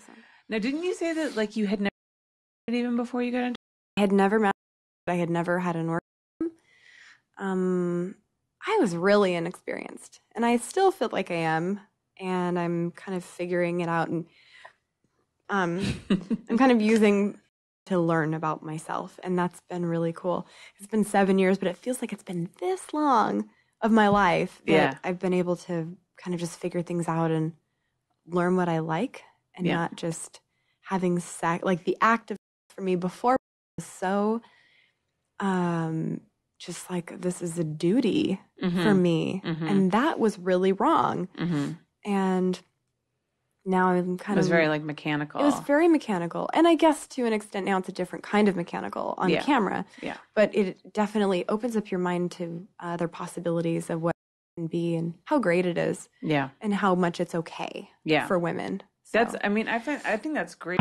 Awesome. Now, didn't you say that like you had never even before you got into? I had never met. I had never had an orgasm. I was really inexperienced, and I still feel like I am, and I'm kind of figuring it out, and I'm kind of using to learn about myself, and that's been really cool. It's been 7 years, but it feels like it's been this long of my life that I've been able to kind of just figure things out and learn what I like, and not just having sex. Like the act of for me before was so just like this is a duty for me, and that was really wrong. And now I'm kind of very like mechanical. It was very mechanical, and I guess to an extent now it's a different kind of mechanical on camera. Yeah, but it definitely opens up your mind to other possibilities of what it can be and how great it is. Yeah, and how much it's okay. Yeah. For women. So. I think that's great.